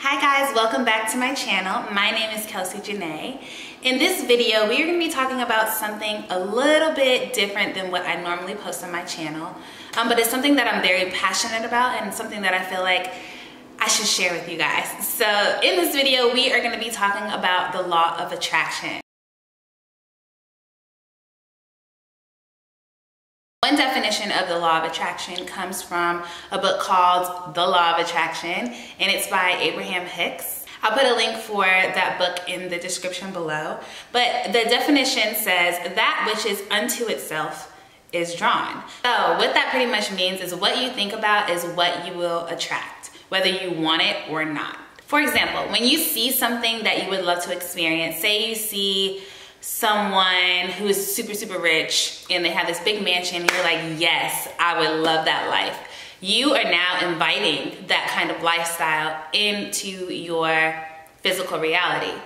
Hi guys, welcome back to my channel. My name is Kelsey Janae. In this video, we are going to be talking about something a little bit different than what I normally post on my channel, but it's something that I'm very passionate about and something that I feel like I should share with you guys. So in this video, we are going to be talking about the law of attraction. One definition of the law of attraction comes from a book called The Law of Attraction, and it's by Abraham Hicks. I'll put a link for that book in the description below. But the definition says, that which is unto itself is drawn. So what that pretty much means is what you think about is what you will attract, whether you want it or not. For example, when you see something that you would love to experience, say you see someone who is super, super rich and they have this big mansion, and you're like, yes, I would love that life. You are now inviting that kind of lifestyle into your physical reality.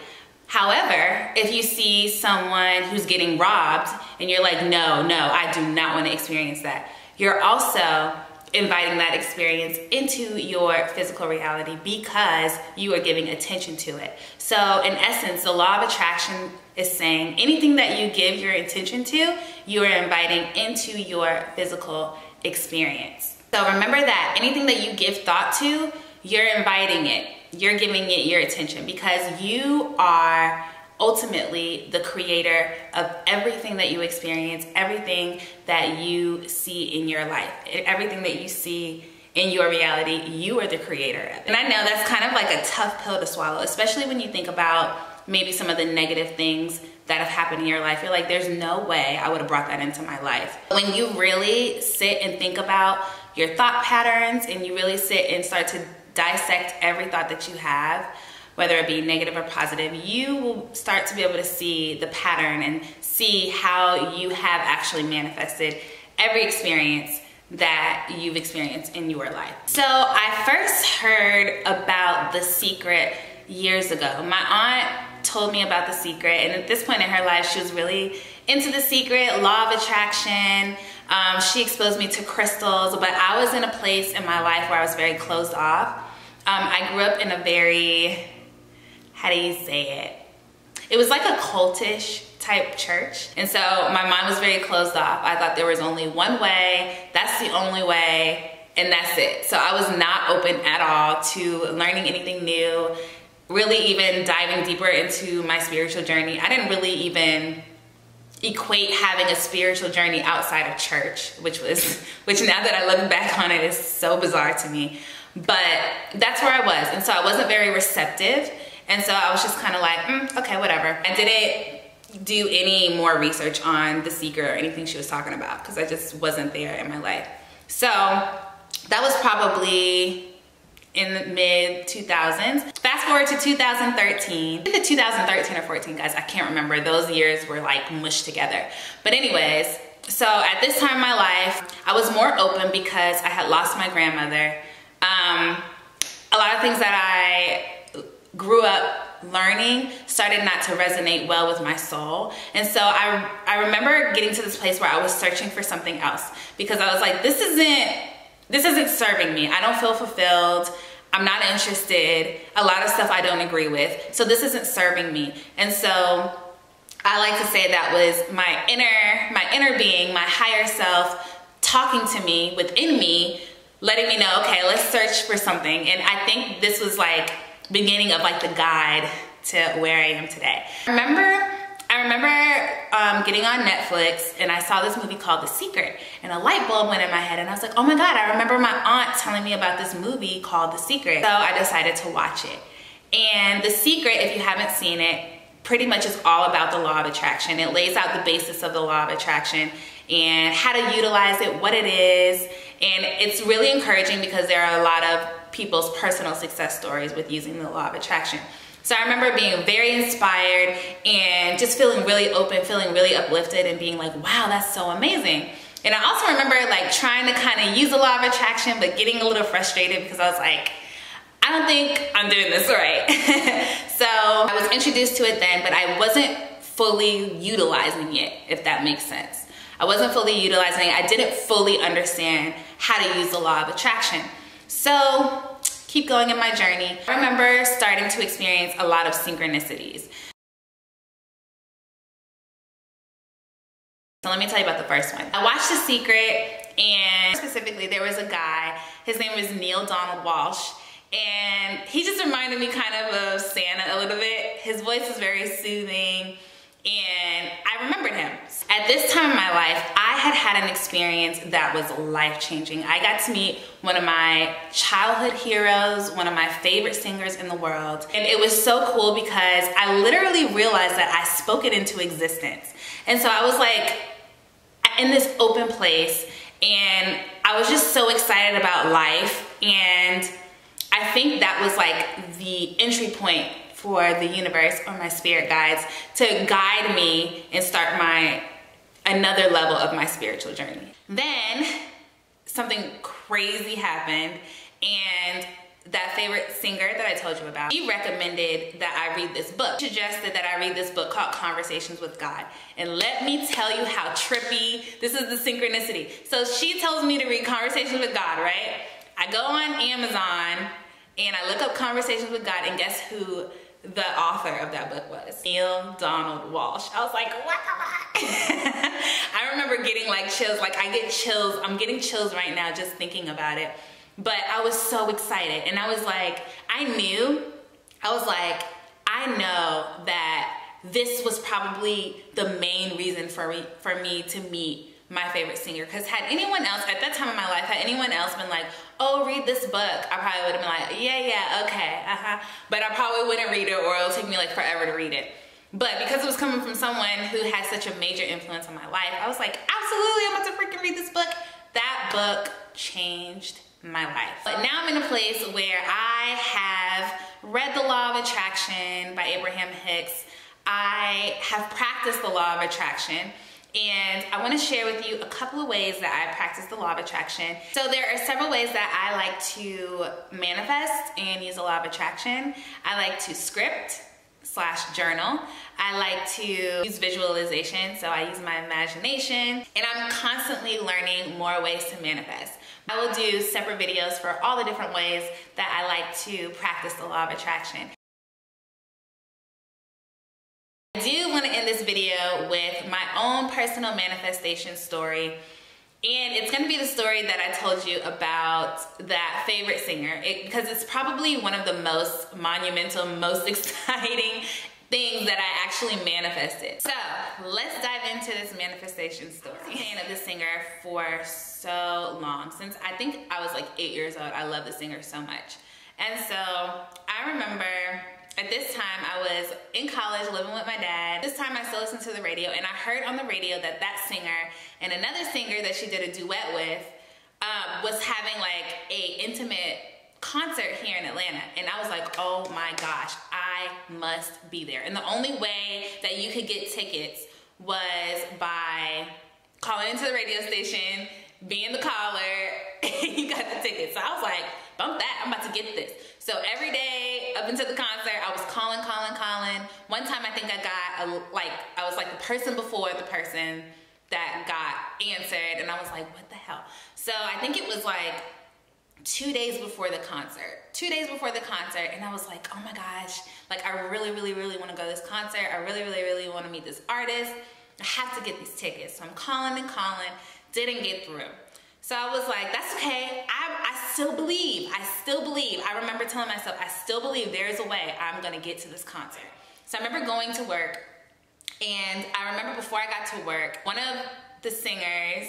However, if you see someone who's getting robbed and you're like, no, I do not want to experience that, you're also inviting that experience into your physical reality because you are giving attention to it. So in essence, the law of attraction is saying anything that you give your attention to, you are inviting into your physical experience. So remember that anything that you give thought to, you're inviting it, you're giving it your attention, because you are ultimately the creator of everything that you experience, everything that you see in your life, everything that you see in your reality, you are the creator of it. And I know that's kind of like a tough pill to swallow, especially when you think about maybe some of the negative things that have happened in your life. You're like, there's no way I would have brought that into my life. When you really sit and think about your thought patterns and you really sit and start to dissect every thought that you have, whether it be negative or positive, you will start to be able to see the pattern and see how you have actually manifested every experience that you've experienced in your life. So I first heard about The Secret years ago. My aunt told me about The Secret, and at this point in her life, she was really into The Secret, law of attraction. She exposed me to crystals, but I was in a place in my life where I was very closed off. I grew up in a very, how do you say it? It was like a cultish type church. And so my mind was very closed off. I thought there was only one way, that's the only way, and that's it. So I was not open at all to learning anything new, really even diving deeper into my spiritual journey. I didn't really even equate having a spiritual journey outside of church, which now that I look back on it is so bizarre to me. But that's where I was, and so I wasn't very receptive, and so I was just kind of like, okay, whatever. I didn't do any more research on The Secret or anything she was talking about because I just wasn't there in my life. So that was probably in the mid-2000s. Fast forward to 2013. I think the 2013 or 14, guys, I can't remember. Those years were like mushed together. But anyways, so at this time in my life, I was more open because I had lost my grandmother. A lot of things that I grew up learning started not to resonate well with my soul. And so I remember getting to this place where I was searching for something else because I was like, this isn't serving me. I don't feel fulfilled. I'm not interested. A lot of stuff I don't agree with. So this isn't serving me. And so I like to say that was my inner being, my higher self talking to me within me, letting me know, okay, let's search for something. And I think this was like beginning of like the guide to where I am today. I remember getting on Netflix and I saw this movie called The Secret, and a light bulb went in my head and I was like, oh my God, I remember my aunt telling me about this movie called The Secret. So I decided to watch it. And The Secret, if you haven't seen it, pretty much is all about the law of attraction. It lays out the basis of the law of attraction and how to utilize it, what it is. And it's really encouraging because there are a lot of people's personal success stories with using the law of attraction. So I remember being very inspired and just feeling really open, feeling really uplifted and being like, wow, that's so amazing. And I also remember like trying to kind of use the law of attraction, but getting a little frustrated because I was like, I don't think I'm doing this right. So I was introduced to it then, but I wasn't fully utilizing it, if that makes sense. I wasn't fully utilizing it. I didn't fully understand how to use the law of attraction. So keep going in my journey, I remember starting to experience a lot of synchronicities. So let me tell you about the first one. I watched The Secret, and specifically there was a guy, his name was Neale Donald Walsch, and he just reminded me kind of Santa a little bit. His voice is very soothing, and I remembered him. At this time in my life, I had had an experience that was life-changing. I got to meet one of my childhood heroes, one of my favorite singers in the world. And it was so cool because I literally realized that I spoke it into existence. And so I was like in this open place, and I was just so excited about life. And I think that was like the entry point for the universe or my spirit guides to guide me and start another level of my spiritual journey. Then something crazy happened, and that favorite singer that I told you about, she recommended that I read this book. She suggested that I read this book called Conversations with God. And let me tell you how trippy, this is the synchronicity. So she tells me to read Conversations with God, right? I go on Amazon and I look up Conversations with God, and guess who the author of that book was? Neale Donald Walsch. I was like, what the fuck? I remember getting like chills, like I get chills, I'm getting chills right now just thinking about it. But I was so excited, and I was like, I know that this was probably the main reason for me to meet my favorite singer, because had anyone else at that time in my life, had anyone else been like, oh, read this book, I probably would have been like, yeah, yeah, okay, but I probably wouldn't read it, or it'll take me like forever to read it. But because it was coming from someone who had such a major influence on my life, I was like, absolutely, I'm about to freaking read this book. That book changed my life. But now I'm in a place where I have read The Law of Attraction by Abraham Hicks. I have practiced The Law of Attraction. And I want to share with you a couple of ways that I practice the Law of Attraction. So there are several ways that I like to manifest and use the Law of Attraction. I like to script/journal. I like to use visualization, so I use my imagination. And I'm constantly learning more ways to manifest. I will do separate videos for all the different ways that I like to practice the Law of Attraction. I do want to end this video with my own personal manifestation story, and it's going to be the story that I told you about that favorite singer, because it's probably one of the most monumental, most exciting things that I actually manifested. So let's dive into this manifestation story. I've been a fan of this singer for so long, since I think I was like 8 years old. I love the singer so much. And so I remember at this time, I was in college living with my dad. This time I still listened to the radio, and I heard on the radio that that singer and another singer that she did a duet with was having like an intimate concert here in Atlanta. And I was like, oh my gosh, I must be there. And the only way that you could get tickets was by calling into the radio station, being the caller, and you got the tickets. So I was like, bump that, I'm about to get this. So every day up until the concert, I was calling. One time I think I got, I was like the person before the person that got answered, and I was like, what the hell? So I think it was like 2 days before the concert. 2 days before the concert, and I was like, oh my gosh, like I really wanna go to this concert. I really wanna meet this artist. I have to get these tickets. So I'm calling and calling, didn't get through. So I was like, that's okay, I still believe, I remember telling myself, I still believe there's a way I'm gonna get to this concert. So I remember going to work, and I remember before I got to work, one of the singers,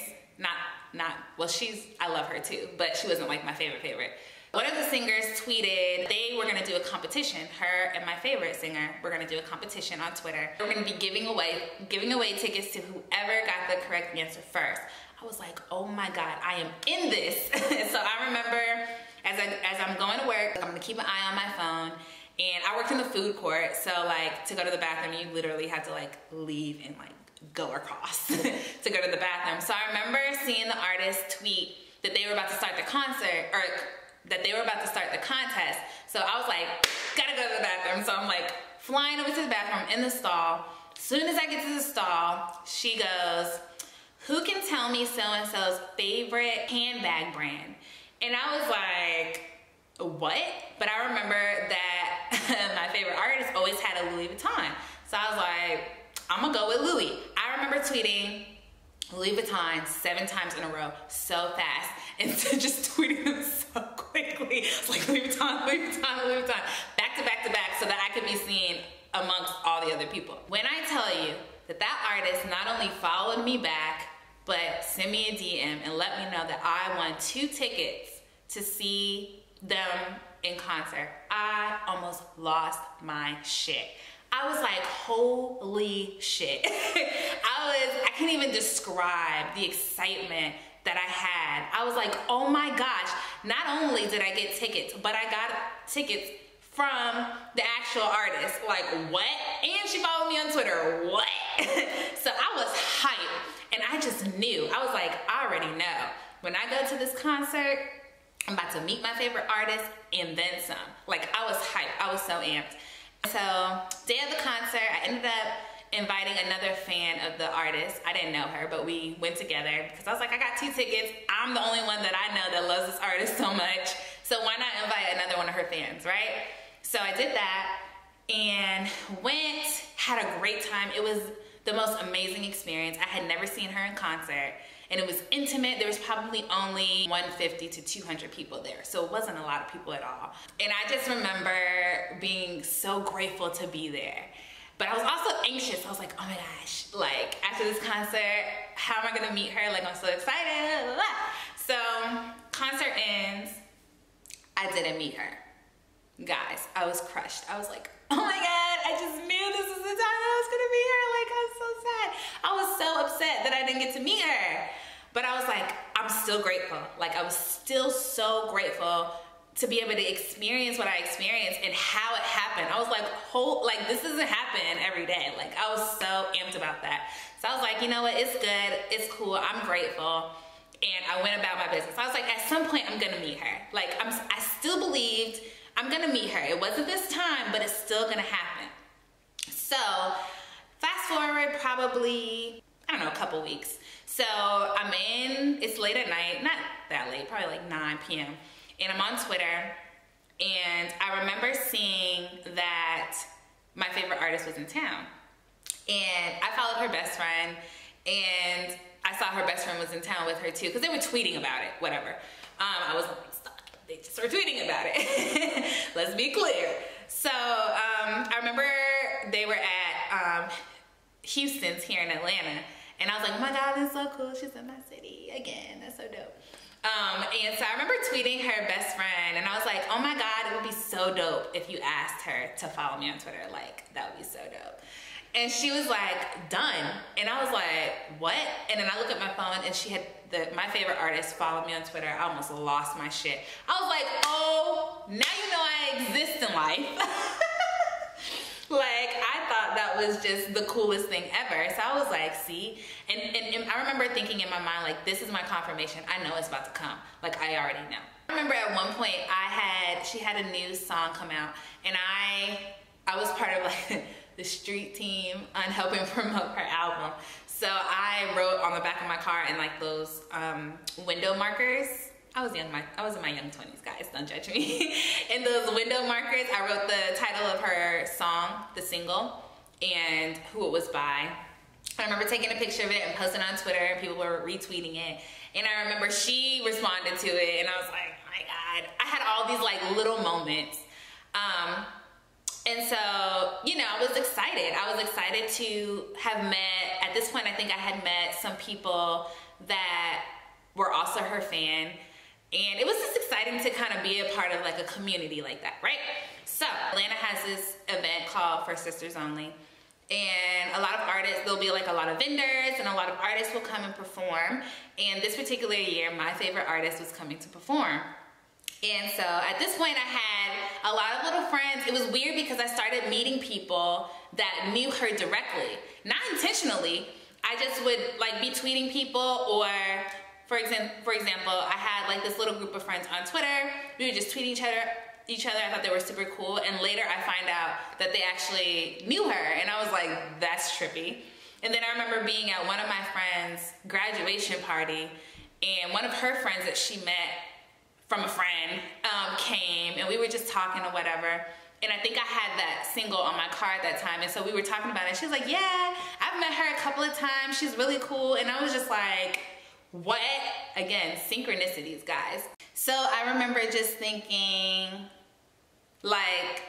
well she's, I love her too, but she wasn't like my favorite. One of the singers tweeted, they were gonna do a competition, her and my favorite singer were gonna do a competition on Twitter. We're gonna be giving away tickets to whoever got the correct answer first. I was like, oh my God, I am in this. So I remember as I'm going to work, I'm gonna keep an eye on my phone, and I worked in the food court, so like to go to the bathroom, you literally had to like leave and like go across to go to the bathroom. So I remember seeing the artist tweet that they were about to start the concert, or that they were about to start the contest. So I was like, gotta go to the bathroom. So I'm like flying over to the bathroom in the stall. As soon as I get to the stall, she goes, who can tell me so-and-so's favorite handbag brand? And I was like, what? But I remember that my favorite artist always had a Louis Vuitton. So I was like, I'm gonna go with Louis. I remember tweeting Louis Vuitton 7 times in a row so fast, and just tweeting them so quickly. It's like Louis Vuitton, Louis Vuitton, Louis Vuitton, back to back to back, so that I could be seen amongst all the other people. When I tell you that that artist not only followed me back, but sent me a DM and let me know that I won 2 tickets to see them in concert, I almost lost my shit. I was like, holy shit. I can't even describe the excitement that I had. I was like, oh my gosh, not only did I get tickets, but I got tickets from the actual artist. Like, what? And she followed me on Twitter, what? So I was hyped, and I just knew. I was like, I already know. When I go to this concert, I'm about to meet my favorite artist and then some. Like, I was hyped, I was so amped. So, day of the concert, I ended up inviting another fan of the artist. I didn't know her, but we went together because I was like, I got 2 tickets. I'm the only one that I know that loves this artist so much. So why not invite another one of her fans, right? So I did that and went, had a great time. It was the most amazing experience. I had never seen her in concert, and it was intimate. There was probably only 150 to 200 people there, so it wasn't a lot of people at all. And I just remember being so grateful to be there. But I was also anxious. I was like, oh my gosh, like after this concert, how am I gonna meet her? Like, I'm so excited, blah, blah. So concert ends, I didn't meet her. Guys, I was crushed. I was like, oh my God, I just knew this was the time I was gonna be here. Like, I was so sad. I was so upset that I didn't get to meet her. But I was like, I'm still grateful. Like, I was still so grateful to be able to experience what I experienced and how it happened. I was like, like this doesn't happen every day. Like, I was so amped about that. So I was like, you know what, it's good, it's cool, I'm grateful. And I went about my business. I was like, at some point I'm gonna meet her. Like, I still believed I'm gonna meet her. It wasn't this time, but it's still gonna happen. So fast forward probably, I don't know, a couple weeks. So I'm in, it's late at night, not that late, probably like 9 p.m. And I'm on Twitter, and I remember seeing that my favorite artist was in town. And I followed her best friend, and I saw her best friend was in town with her too, because they were tweeting about it, whatever. I was like, stop. They just were tweeting about it. Let's be clear. So I remember they were at Houston's here in Atlanta, and I was like, oh my God, that's so cool. She's in my city again. That's so dope. And so I remember tweeting her best friend, and I was like, oh my God, it would be so dope if you asked her to follow me on Twitter. Like, that would be so dope. And she was like, done. And I was like, what? And then I look at my phone, and she had my favorite artist followed me on Twitter. I almost lost my shit. I was like, oh, now you know I exist in life. Like, I thought that was just the coolest thing ever. So I was like, see? And I remember thinking in my mind, like, this is my confirmation. I know it's about to come. Like, I already know. I remember at one point, she had a new song come out, and I was part of like the street team on helping promote her album. So I wrote on the back of my car in like those window markers. I was in my young 20s, guys, don't judge me. In those window markers, I wrote the title of her song, the single, and who it was by. I remember taking a picture of it and posting it on Twitter, and people were retweeting it. And I remember she responded to it, and I was like, oh my God. I had all these like little moments. And so, you know, I was excited. I was excited to have met, at this point, I think I had met some people that were also her fan. And it was just exciting to kind of be a part of like a community like that, right? So Atlanta has this event called For Sisters Only. And a lot of artists, there'll be like a lot of vendors and a lot of artists will come and perform. And this particular year, my favorite artist was coming to perform. And so at this point I had a lot of little friends. It was weird because I started meeting people that knew her directly. Not intentionally, I just would like be tweeting people, or for example, I had like this little group of friends on Twitter. We would just tweet each other. I thought they were super cool. And later I find out that they actually knew her. And I was like, that's trippy. And then I remember being at one of my friend's graduation party, and one of her friends that she met from a friend came, and we were just talking or whatever. And I think I had that single on my car at that time. And so we were talking about it. She was like, yeah, I've met her a couple of times. She's really cool. And I was just like, what? Again, synchronicities, guys. So I remember just thinking, like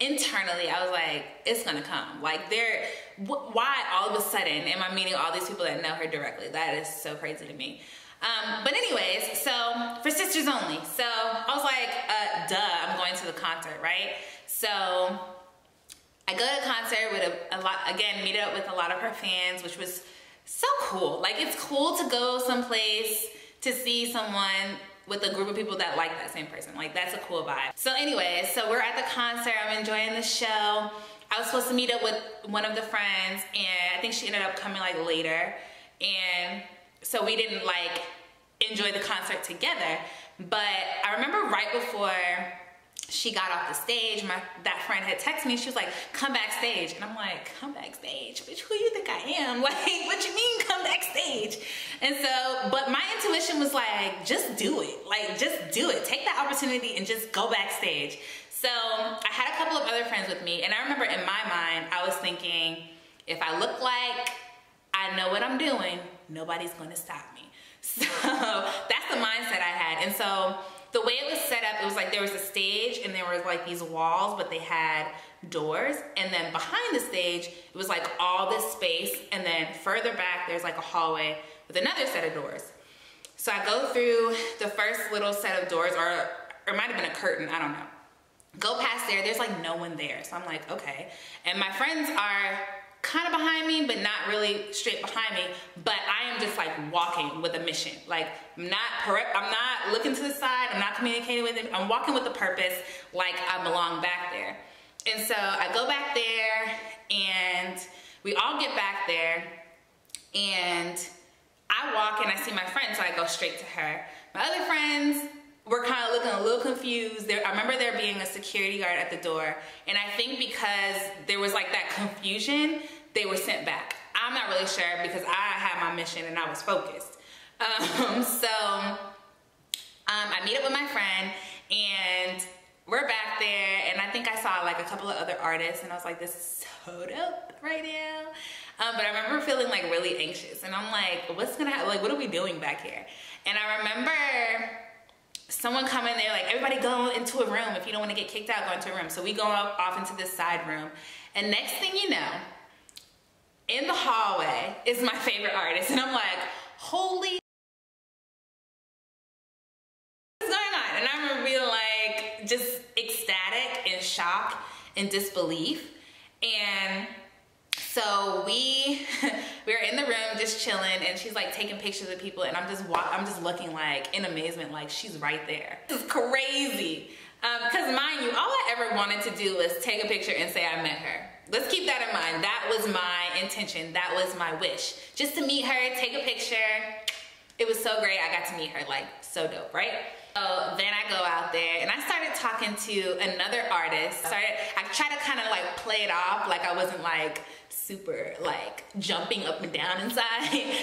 internally, I was like, it's gonna come. Like, why all of a sudden am I meeting all these people that know her directly? That is so crazy to me. But anyways, so For Sisters Only. So I was like, duh, I'm going to the concert, right? So I go to the concert with again, meet up with a lot of her fans, which was so cool. Like, it's cool to go someplace to see someone with a group of people that like that same person. Like, that's a cool vibe. So anyways, so we're at the concert, I'm enjoying the show. I was supposed to meet up with one of the friends, and I think she ended up coming like later. And so we didn't like enjoy the concert together. But I remember right before she got off the stage, that friend had texted me. She was like, come backstage. And I'm like, come backstage? Bitch, who you think I am? Like, what you mean come backstage? And so, but my intuition was like, just do it. Like, just do it. Take that opportunity and just go backstage. So I had a couple of other friends with me. And I remember in my mind, I was thinking, if I look like I know what I'm doing, nobody's gonna stop me. So that's the mindset I had. And so the way it was set up, it was like there was a stage and there was like these walls, but they had doors. And then behind the stage, it was like all this space. And then further back, there's like a hallway with another set of doors. So I go through the first little set of doors, or it might have been a curtain, I don't know. Go past there, there's like no one there. So I'm like, okay. And my friends are kind of behind me, but not really straight behind me, but I am just like walking with a mission. Like, I'm not looking to the side, I'm not communicating with them, I'm walking with a purpose, like I belong back there. And so I go back there, and we all get back there, and I walk and I see my friend, so I go straight to her. My other friends were kind of looking a little confused. I remember there being a security guard at the door, and I think because there was like that confusion, they were sent back. I'm not really sure because I had my mission and I was focused. I meet up with my friend, and we're back there, and I think I saw like a couple of other artists, and I was like, this is so dope right now. But I remember feeling like really anxious, and I'm like, what's gonna happen? Like, what are we doing back here? And I remember someone come in there, like, everybody go into a room. If you don't want to get kicked out, go into a room. So we go off into this side room. And next thing you know, in the hallway is my favorite artist. And I'm like, holy, what's going on? And I remember being like, just ecstatic and shock and disbelief. And so we were in the room just chilling, and she's like taking pictures of people, and I'm just looking like in amazement, like, she's right there. This is crazy. Cause mind you, all I ever wanted to do was take a picture and say I met her. Let's keep that in mind. That was my intention. That was my wish. Just to meet her, take a picture. It was so great. I got to meet her, like, so dope, right? So then I go out there and I started talking to another artist. I tried to kind of like play it off like I wasn't like super like jumping up and down inside.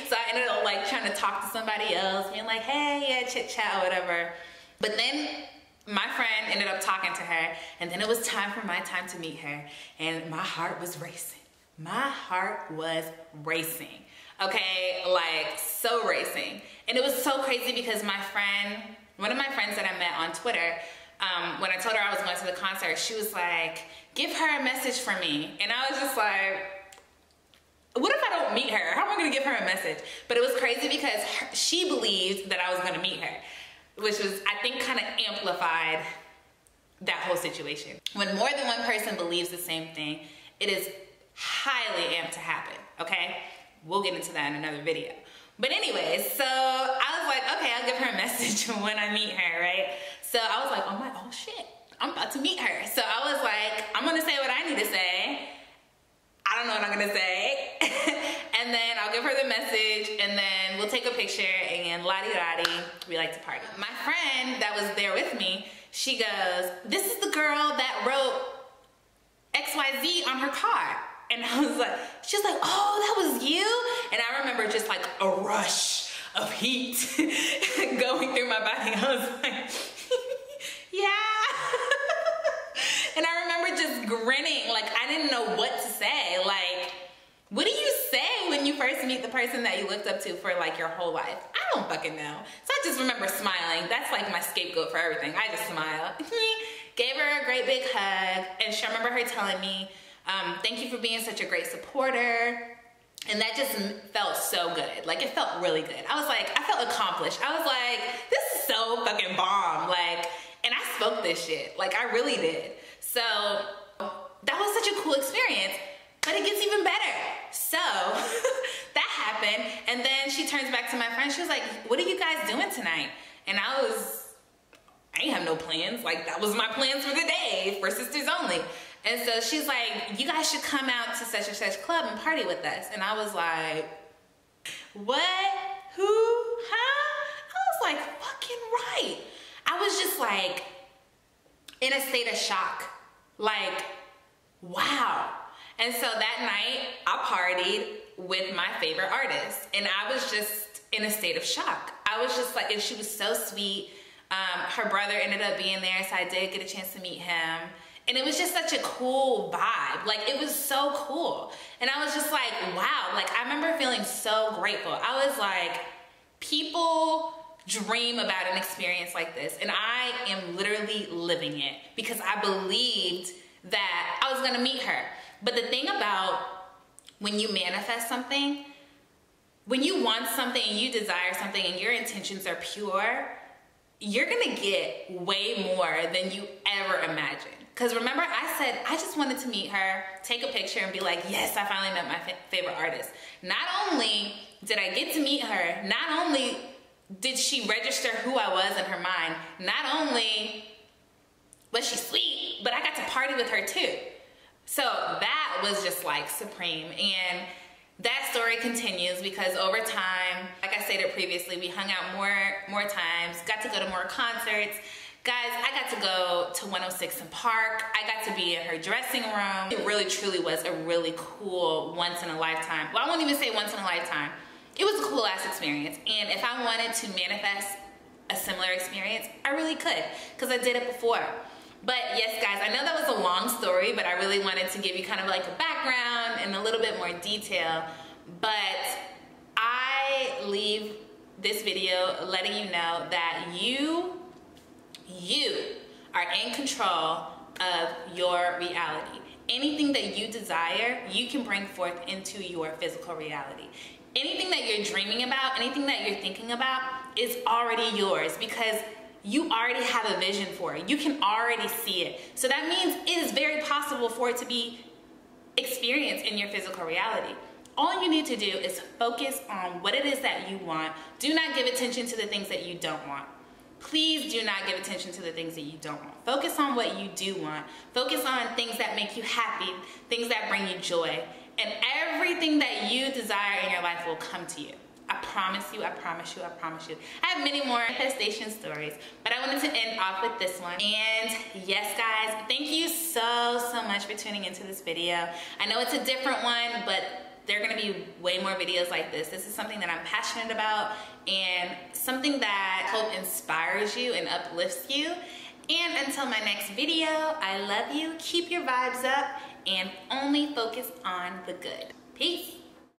So I ended up like trying to talk to somebody else, being like, hey, yeah, chit chat, whatever. But then my friend ended up talking to her, and then it was time for my time to meet her, and my heart was racing. My heart was racing. Okay, like, so racing. And it was so crazy because my friend, one of my friends that I met on Twitter, when I told her I was going to the concert, she was like, give her a message for me. And I was just like, what if I don't meet her? How am I gonna give her a message? But it was crazy because she believed that I was gonna meet her, which was, I think, kind of amplified that whole situation. When more than one person believes the same thing, it is highly amped to happen, okay? We'll get into that in another video. But anyways, so I was like, okay, I'll give her a message when I meet her, right? So I was like, oh my, oh shit, I'm about to meet her. So I was like, I'm gonna say what I need to say. I don't know what I'm gonna say. And then I'll give her the message, and then we'll take a picture, and la-di-da-di, we like to party. My friend that was there with me, she goes, this is the girl that wrote XYZ on her car. And I was like, she's like, oh, that was you? And I remember just like a rush of heat going through my body. I was like, meet the person that you looked up to for like your whole life? I don't fucking know. So I just remember smiling. That's like my scapegoat for everything. I just smile. Gave her a great big hug, and she, I remember her telling me, thank you for being such a great supporter. And that just felt so good. Like, it felt really good. I was like, I felt accomplished. I was like, this is so fucking bomb. Like, and I spoke this shit. Like, I really did. So that was such a cool experience, but it gets even better. So that happened. And then she turns back to my friend. She was like, what are you guys doing tonight? And I ain't have no plans. Like, that was my plans for the day, for Sisters Only. And so she's like, you guys should come out to such and such club and party with us. And I was like, what? Who? Huh? I was like, fucking right. I was just like in a state of shock. Like, wow. And so that night I partied with my favorite artist. And I was just in a state of shock. I was just like, and she was so sweet. Her brother ended up being there, so I did get a chance to meet him. And it was just such a cool vibe. Like, it was so cool. And I was just like, wow. Like, I remember feeling so grateful. I was like, people dream about an experience like this. And I am literally living it, because I believed that I was gonna meet her. But the thing about when you manifest something, when you want something and you desire something and your intentions are pure, you're gonna get way more than you ever imagined. Because remember, I said I just wanted to meet her, take a picture, and be like, yes, I finally met my favorite artist. Not only did I get to meet her, not only did she register who I was in her mind, not only was she sweet, but I got to party with her too. So that was just like supreme. And that story continues, because over time, like I stated previously, we hung out more times, got to go to more concerts. Guys, I got to go to 106 and Park. I got to be in her dressing room. It really, truly was a really cool once-in-a-lifetime. Well, I won't even say once-in-a-lifetime. It was a cool-ass experience. And if I wanted to manifest a similar experience, I really could, because I did it before. But yes, guys, I know that was a long story, but I really wanted to give you kind of like a background and a little bit more detail. But I leave this video letting you know that you are in control of your reality. Anything that you desire, you can bring forth into your physical reality. Anything that you're dreaming about, anything that you're thinking about is already yours, because you already have a vision for it. You can already see it. So that means it is very possible for it to be experienced in your physical reality. All you need to do is focus on what it is that you want. Do not give attention to the things that you don't want. Please do not give attention to the things that you don't want. Focus on what you do want. Focus on things that make you happy, things that bring you joy. And everything that you desire in your life will come to you. I promise you, I promise you, I promise you. I have many more manifestation stories, but I wanted to end off with this one. And yes, guys, thank you so much for tuning into this video. I know it's a different one, but there are gonna be way more videos like this. This is something that I'm passionate about, and something that I hope inspires you and uplifts you. And until my next video, I love you. Keep your vibes up and only focus on the good. Peace.